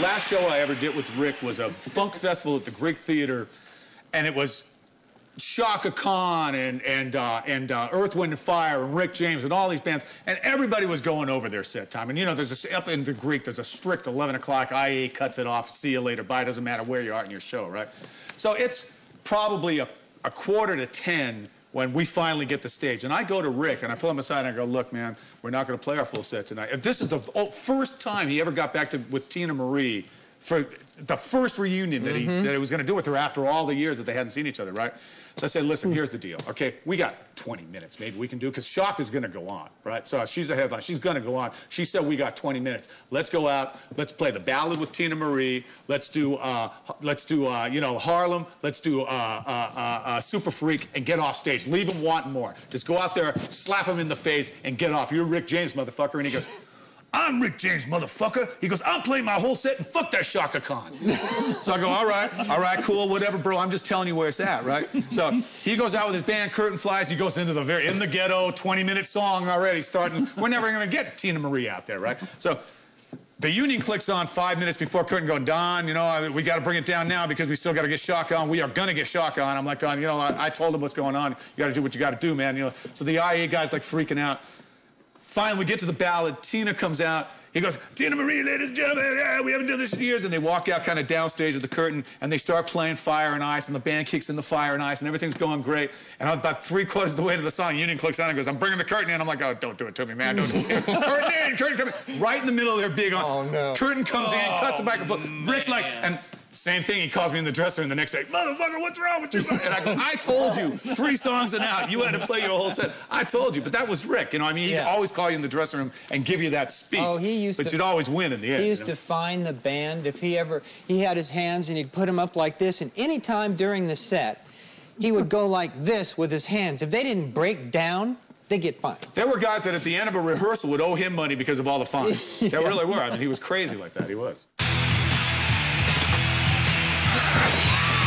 last show I ever did with Rick was a funk festival at the Greek Theater, and it was Chaka Khan and Earth, Wind & Fire and Rick James and all these bands, and everybody was going over their set time. And, you know, there's this, up in the Greek, there's a strict 11 o'clock, IA cuts it off, see you later, bye, doesn't matter where you are in your show, right? So it's probably a quarter to 10 when we finally get the stage. And I go to Rick, and I pull him aside, and I go, look, man, we're not going to play our full set tonight. And this is the first time he ever got back to with Teena Marie for the first reunion that, that he was going to do with her after all the years that they hadn't seen each other, right? So I said, listen, here's the deal, okay? We got 20 minutes maybe we can do, because Shock is going to go on, right? So she's a headline. She's going to go on. She said, we got 20 minutes. Let's go out. Let's play the ballad with Teena Marie. Let's do you know, Harlem. Let's do Super Freak and get off stage. Leave him wanting more. Just go out there, slap him in the face, and get off. You're Rick James, motherfucker. And he goes... I'm Rick James, motherfucker. He goes, I'll play my whole set and fuck that Chaka Khan. So I go, all right, cool, whatever, bro. I'm just telling you where it's at, right? So he goes out with his band, Curtain Flies. He goes into the very, in the ghetto, 20-minute song already starting. We're never going to get Teena Marie out there, right? So the union clicks on 5 minutes before Curtain, going, Don, you know, we got to bring it down now because we still got to get Chaka on. We are going to get Chaka on. I'm like, you know, I told him what's going on. You got to do what you got to do, man. You know, so the IA guy's like freaking out. Finally, we get to the ballad. Teena comes out. He goes, Teena Marie, ladies and gentlemen, yeah, we haven't done this in years. And they walk out kind of downstage of the Curtain, and they start playing Fire and Ice, and the band kicks in the Fire and Ice, and everything's going great. And about three-quarters of the way to the song, union clicks on and goes, I'm bringing the Curtain in. I'm like, oh, don't do it to me, man. Don't do it. Curtain in, Curtain coming. Right in the middle of their big on. Oh, no. Curtain comes in, cuts the microphone. Rick's like, and... Same thing, he calls me in the dressing room the next day, motherfucker, what's wrong with you? And I go, I told you, 3 songs and out, you had to play your whole set. I told you, but that was Rick, you know, I mean, he'd always call you in the dressing room and give you that speech. Oh, he used but you'd always win in the end. He used to find the band, if he ever, he had his hands and he'd put them up like this, and any time during the set, he would go like this with his hands. If they didn't break down, they get fined. There were guys that at the end of a rehearsal would owe him money because of all the fines. There really were, I mean, he was crazy like that, he was. Yeah.